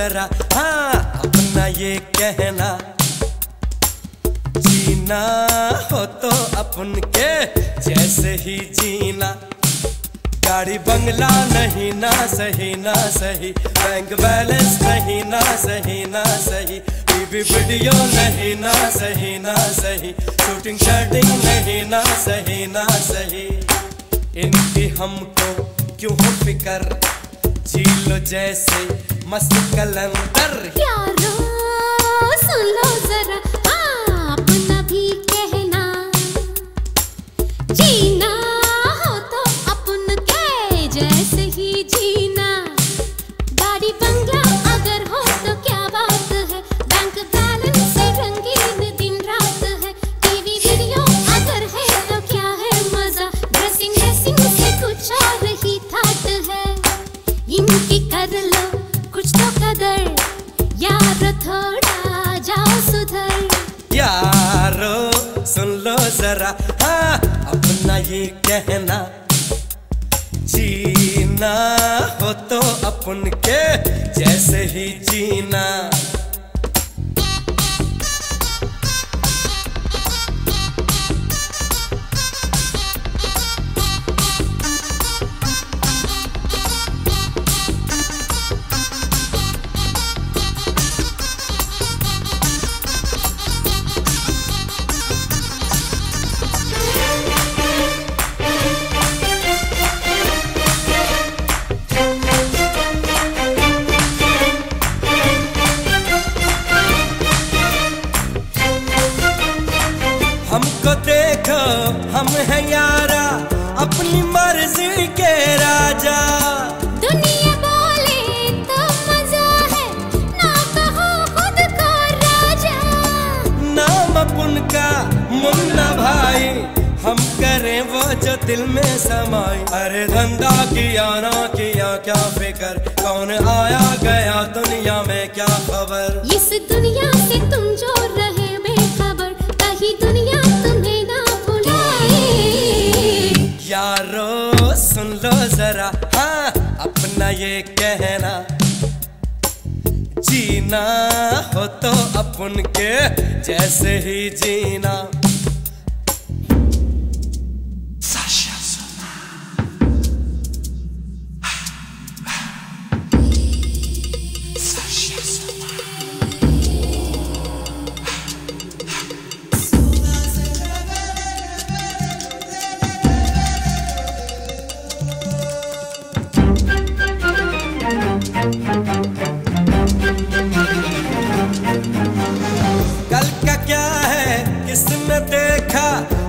जरा हाँ अपना ये कहना, जीना हो तो अपन के जैसे ही जीना। गाड़ी बंगला नहीं ना सही ना सही, बैंक बैलेंस नहीं ना सही ना सही, टीवी वीडियो नहीं ना सही ना सही, शूटिंग शर्टिंग नहीं ना सही ना सही। इनकी हमको क्यों फिकर, जी लो जैसे मस्त कलंदर। यारों सुन लो जरा हाँ अपना भी कहना, जीना हो तो अपन के जैसे ही जीना। गाड़ी बंगला अगर हो तो क्या बात है, बैंक बैलेंस रंगीन दिन रात है, टीवी वीडियो अगर है तो क्या है मजा, ड्रेसिंग ड्रेसिंग से कुछ और ही थाट है। इनकी कर लो कुछ तो कदर, यारो थोड़ा जाओ सुधर। यारो सुन लो जरा हाँ अपना ये कहना, जीना हो तो अपन के जैसे ही जीना। हमको देखो हम हैं यारा अपनी मर्जी के राजा, दुनिया बोले तो मजा है ना कहो खुद को राजा। नाम अपन का मुन्ना भाई, हम करें वो जो दिल में समाई। अरे धंधा किया ना किया क्या फिकर, कौन आया गया दुनिया में क्या खबर। इस दुनिया से तुम जो रहे बेखबर, कहीं दुनिया सुन लो जरा हाँ अपना ये कहना, जीना हो तो अपन के जैसे ही जीना। किसने देखा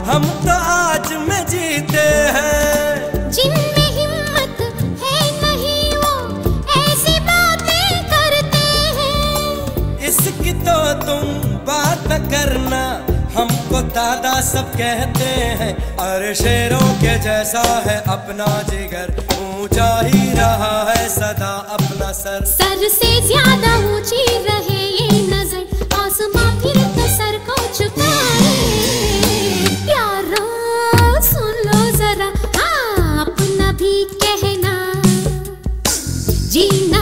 हम तो आज में जीते हैं, जिनमें हिम्मत है नहीं वो ऐसी बातें करते हैं। इसकी तो तुम बात न करना, हमको दादा सब कहते हैं। अरे शेरों के जैसा है अपना जिगर, ऊंचा ही रहा है सदा अपना सर। सर से ज्यादा ऊंची रहे ये नजर, आसमां फिर तो सर को झुका। जीना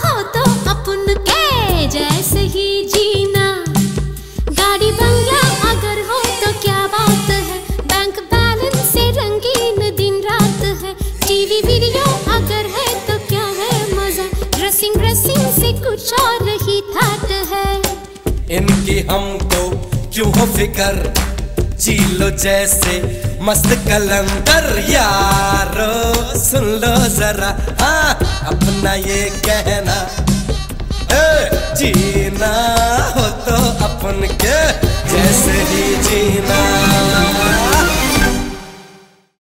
हो तो अपन के जैसे ही जीना। गाड़ी बंगला अगर हो तो क्या बात है, बैंक बैलेंस से रंगीन दिन रात है, टीवी वीडियो अगर है तो क्या है मजा, ड्रेसिंग ड्रेसिंग से कुछ और ही थाट है। इनकी हमको क्यों हो फिकर, जी लो जैसे मस्त कलंदर। यारो सुन लो जरा हाँ अपना ये कहना, जीना हो तो